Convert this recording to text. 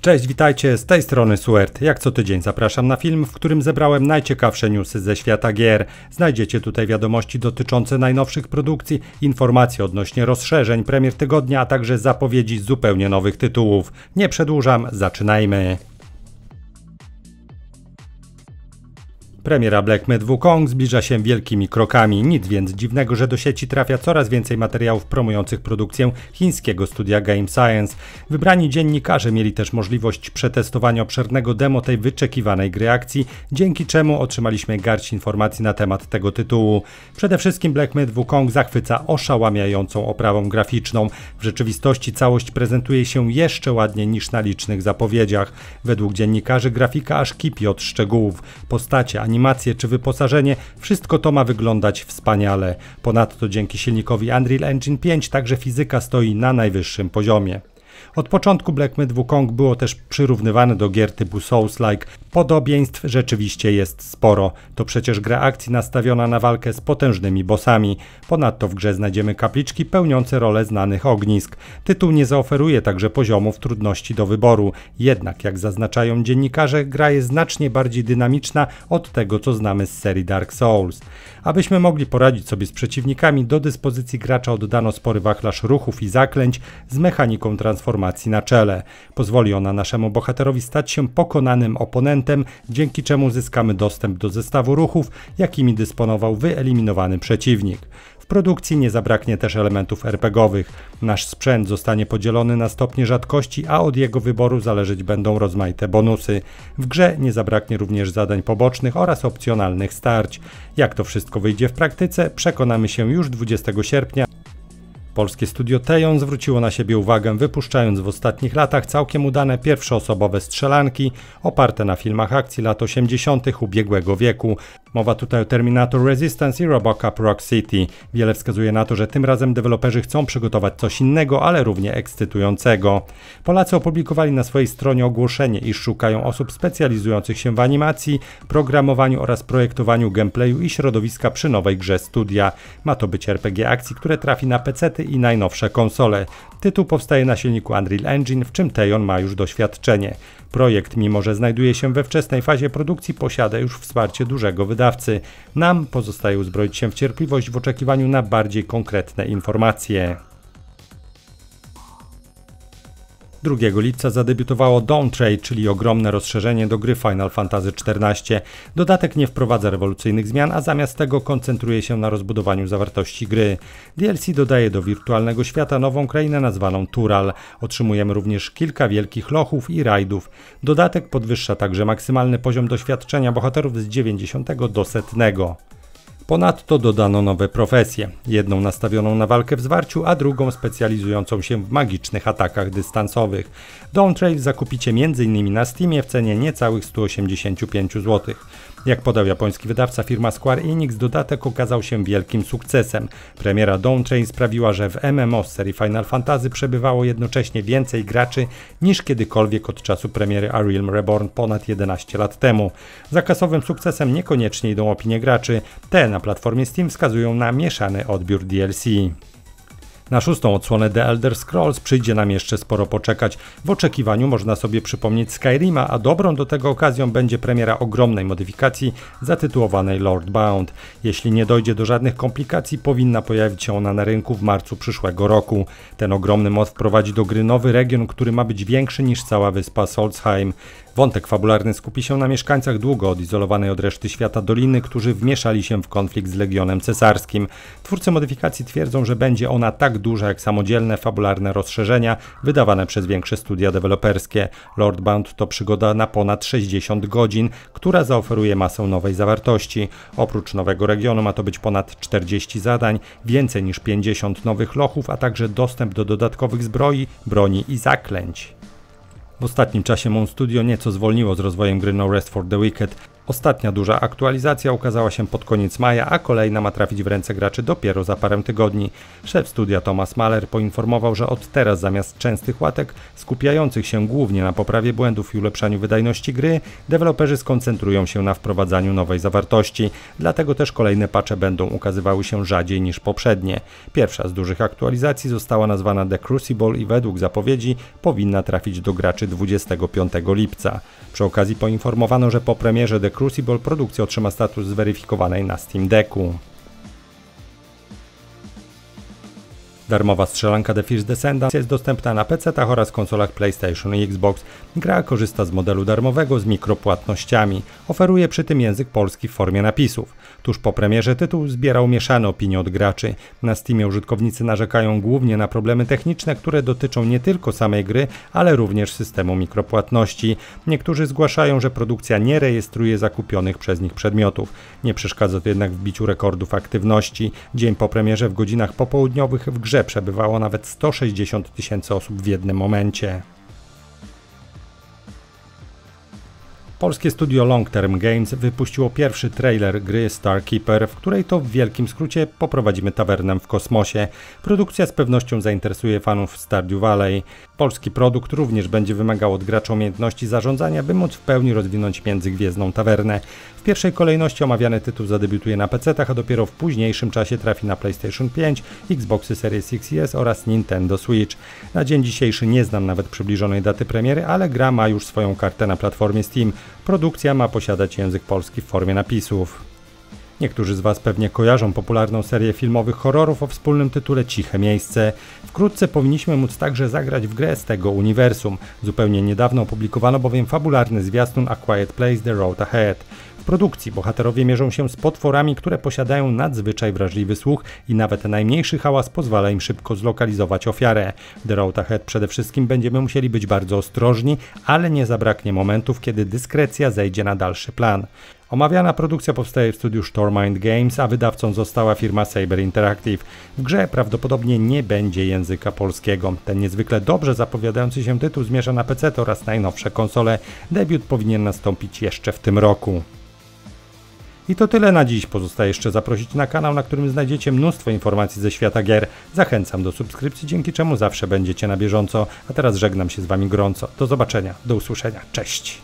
Cześć, witajcie, z tej strony Suert. Jak co tydzień zapraszam na film, w którym zebrałem najciekawsze newsy ze świata gier. Znajdziecie tutaj wiadomości dotyczące najnowszych produkcji, informacje odnośnie rozszerzeń, premier tygodnia, a także zapowiedzi zupełnie nowych tytułów. Nie przedłużam, zaczynajmy. Premiera Black Myth: Wukong zbliża się wielkimi krokami, nic więc dziwnego, że do sieci trafia coraz więcej materiałów promujących produkcję chińskiego studia Game Science. Wybrani dziennikarze mieli też możliwość przetestowania obszernego demo tej wyczekiwanej gry akcji, dzięki czemu otrzymaliśmy garść informacji na temat tego tytułu. Przede wszystkim Black Myth: Wukong zachwyca oszałamiającą oprawą graficzną. W rzeczywistości całość prezentuje się jeszcze ładniej niż na licznych zapowiedziach. Według dziennikarzy grafika aż kipi od szczegółów, postacie, animacje czy wyposażenie, wszystko to ma wyglądać wspaniale. Ponadto dzięki silnikowi Unreal Engine 5 także fizyka stoi na najwyższym poziomie. Od początku Black Myth: Wukong było też przyrównywane do gier typu Souls-like. Podobieństw rzeczywiście jest sporo. To przecież gra akcji nastawiona na walkę z potężnymi bossami. Ponadto w grze znajdziemy kapliczki pełniące rolę znanych ognisk. Tytuł nie zaoferuje także poziomów trudności do wyboru. Jednak, jak zaznaczają dziennikarze, gra jest znacznie bardziej dynamiczna od tego, co znamy z serii Dark Souls. Abyśmy mogli poradzić sobie z przeciwnikami, do dyspozycji gracza oddano spory wachlarz ruchów i zaklęć z mechaniką transformacji na czele. Pozwoli ona naszemu bohaterowi stać się pokonanym oponentem, dzięki czemu zyskamy dostęp do zestawu ruchów, jakimi dysponował wyeliminowany przeciwnik. W produkcji nie zabraknie też elementów RPGowych. Nasz sprzęt zostanie podzielony na stopnie rzadkości, a od jego wyboru zależeć będą rozmaite bonusy. W grze nie zabraknie również zadań pobocznych oraz opcjonalnych starć. Jak to wszystko wyjdzie w praktyce, przekonamy się już 20 sierpnia. Polskie studio Teyon zwróciło na siebie uwagę, wypuszczając w ostatnich latach całkiem udane pierwszoosobowe strzelanki oparte na filmach akcji lat 80. ubiegłego wieku. Mowa tutaj o Terminator Resistance i RoboCop: Rock City. Wiele wskazuje na to, że tym razem deweloperzy chcą przygotować coś innego, ale równie ekscytującego. Polacy opublikowali na swojej stronie ogłoszenie, iż szukają osób specjalizujących się w animacji, programowaniu oraz projektowaniu gameplayu i środowiska przy nowej grze studia. Ma to być RPG akcji, które trafi na pecety i najnowsze konsole. Tytuł powstaje na silniku Unreal Engine, w czym Teyon ma już doświadczenie. Projekt, mimo że znajduje się we wczesnej fazie produkcji, posiada już wsparcie dużego wydawcy. Nam pozostaje uzbroić się w cierpliwość w oczekiwaniu na bardziej konkretne informacje. 2 lipca zadebiutowało Dawntrail, czyli ogromne rozszerzenie do gry Final Fantasy XIV. Dodatek nie wprowadza rewolucyjnych zmian, a zamiast tego koncentruje się na rozbudowaniu zawartości gry. DLC dodaje do wirtualnego świata nową krainę nazwaną Tural. Otrzymujemy również kilka wielkich lochów i rajdów. Dodatek podwyższa także maksymalny poziom doświadczenia bohaterów z 90 do 100. Ponadto dodano nowe profesje, jedną nastawioną na walkę w zwarciu, a drugą specjalizującą się w magicznych atakach dystansowych. Dawntrail zakupicie m.in. na Steamie w cenie niecałych 185 zł. Jak podał japoński wydawca, firma Square Enix, dodatek okazał się wielkim sukcesem. Premiera Dawntrail sprawiła, że w MMO z serii Final Fantasy przebywało jednocześnie więcej graczy niż kiedykolwiek od czasu premiery A Realm Reborn ponad 11 lat temu. Za kasowym sukcesem niekoniecznie idą opinie graczy. Te na platformie Steam wskazują na mieszany odbiór DLC. Na 6. odsłonę The Elder Scrolls przyjdzie nam jeszcze sporo poczekać. W oczekiwaniu można sobie przypomnieć Skyrima, a dobrą do tego okazją będzie premiera ogromnej modyfikacji zatytułowanej Lordbound. Jeśli nie dojdzie do żadnych komplikacji, powinna pojawić się ona na rynku w marcu przyszłego roku. Ten ogromny most wprowadzi do gry nowy region, który ma być większy niż cała wyspa Solstheim. Wątek fabularny skupi się na mieszkańcach długo odizolowanej od reszty świata doliny, którzy wmieszali się w konflikt z Legionem Cesarskim. Twórcy modyfikacji twierdzą, że będzie ona tak duża jak samodzielne fabularne rozszerzenia wydawane przez większe studia deweloperskie. Lordbound to przygoda na ponad 60 godzin, która zaoferuje masę nowej zawartości. Oprócz nowego regionu ma to być ponad 40 zadań, więcej niż 50 nowych lochów, a także dostęp do dodatkowych zbroi, broni i zaklęć. W ostatnim czasie Mon Studio nieco zwolniło z rozwojem gry No Rest for the Wicked. Ostatnia duża aktualizacja ukazała się pod koniec maja, a kolejna ma trafić w ręce graczy dopiero za parę tygodni. Szef studia Thomas Mahler poinformował, że od teraz zamiast częstych łatek skupiających się głównie na poprawie błędów i ulepszaniu wydajności gry, deweloperzy skoncentrują się na wprowadzaniu nowej zawartości. Dlatego też kolejne patche będą ukazywały się rzadziej niż poprzednie. Pierwsza z dużych aktualizacji została nazwana The Crucible i według zapowiedzi powinna trafić do graczy 25 lipca. Przy okazji poinformowano, że po premierze The Crucible produkcja otrzyma status zweryfikowanej na Steam Decku. Darmowa strzelanka The First Descendant jest dostępna na PC-tach oraz konsolach PlayStation i Xbox. Gra korzysta z modelu darmowego z mikropłatnościami. Oferuje przy tym język polski w formie napisów. Tuż po premierze tytuł zbierał mieszane opinie od graczy. Na Steamie użytkownicy narzekają głównie na problemy techniczne, które dotyczą nie tylko samej gry, ale również systemu mikropłatności. Niektórzy zgłaszają, że produkcja nie rejestruje zakupionych przez nich przedmiotów. Nie przeszkadza to jednak w biciu rekordów aktywności. Dzień po premierze w godzinach popołudniowych w grze przebywało nawet 160 tysięcy osób w jednym momencie. Polskie studio Long Term Games wypuściło pierwszy trailer gry Starkeeper, w której to w wielkim skrócie poprowadzimy tawernę w kosmosie. Produkcja z pewnością zainteresuje fanów Stardew Valley. Polski produkt również będzie wymagał od gracza umiejętności zarządzania, by móc w pełni rozwinąć międzygwiezdną tawernę. W pierwszej kolejności omawiany tytuł zadebiutuje na PC-tach, a dopiero w późniejszym czasie trafi na PlayStation 5, Xboxy Series X i S oraz Nintendo Switch. Na dzień dzisiejszy nie znam nawet przybliżonej daty premiery, ale gra ma już swoją kartę na platformie Steam. Produkcja ma posiadać język polski w formie napisów. Niektórzy z Was pewnie kojarzą popularną serię filmowych horrorów o wspólnym tytule Ciche Miejsce. Wkrótce powinniśmy móc także zagrać w grę z tego uniwersum. Zupełnie niedawno opublikowano bowiem fabularny zwiastun A Quiet Place The Road Ahead. W produkcji bohaterowie mierzą się z potworami, które posiadają nadzwyczaj wrażliwy słuch i nawet najmniejszy hałas pozwala im szybko zlokalizować ofiarę. W The Road Ahead przede wszystkim będziemy musieli być bardzo ostrożni, ale nie zabraknie momentów, kiedy dyskrecja zejdzie na dalszy plan. Omawiana produkcja powstaje w studiu Stormind Games, a wydawcą została firma Saber Interactive. W grze prawdopodobnie nie będzie języka polskiego. Ten niezwykle dobrze zapowiadający się tytuł zmierza na PC oraz najnowsze konsole. Debiut powinien nastąpić jeszcze w tym roku. I to tyle na dziś. Pozostaje jeszcze zaprosić na kanał, na którym znajdziecie mnóstwo informacji ze świata gier. Zachęcam do subskrypcji, dzięki czemu zawsze będziecie na bieżąco. A teraz żegnam się z Wami gorąco. Do zobaczenia, do usłyszenia, cześć!